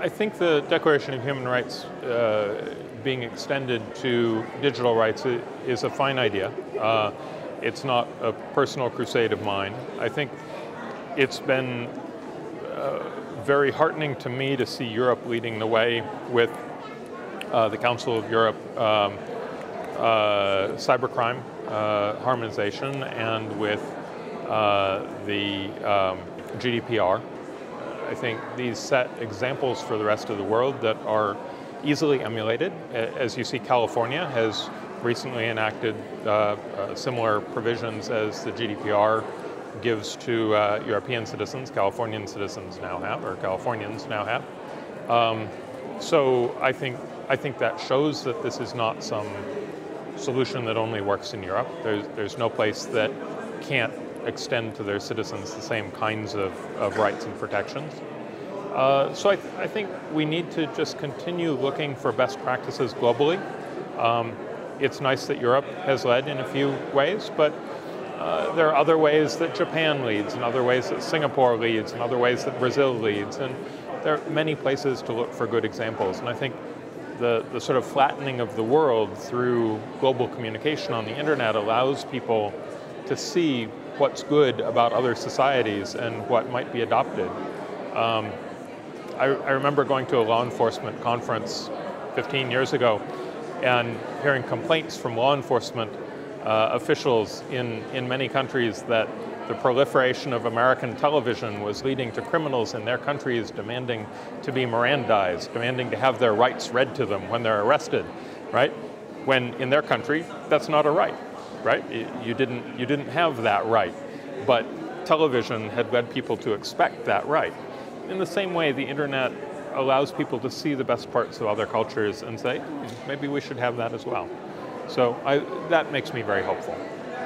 I think the Declaration of Human Rights being extended to digital rights is a fine idea. It's not a personal crusade of mine. I think it's been very heartening to me to see Europe leading the way with the Council of Europe cybercrime harmonization and with the GDPR. I think these set examples for the rest of the world that are easily emulated. As you see, California has recently enacted similar provisions as the GDPR gives to European citizens. Californian citizens now have, or Californians now have. So I think that shows that this is not some solution that only works in Europe. There's no place that can't extend to their citizens the same kinds of rights and protections. So I think we need to just continue looking for best practices globally. It's nice that Europe has led in a few ways, but there are other ways that Japan leads, and other ways that Singapore leads, and other ways that Brazil leads, and there are many places to look for good examples. And I think the sort of flattening of the world through global communication on the internet allows people to see what's good about other societies and what might be adopted. I remember going to a law enforcement conference 15 years ago and hearing complaints from law enforcement officials in many countries that the proliferation of American television was leading to criminals in their countries demanding to be Mirandized, demanding to have their rights read to them when they're arrested, right? When in their country, that's not a right. Right? You didn't have that right, but television had led people to expect that right. In the same way, the internet allows people to see the best parts of other cultures and say, maybe we should have that as well. So that makes me very hopeful.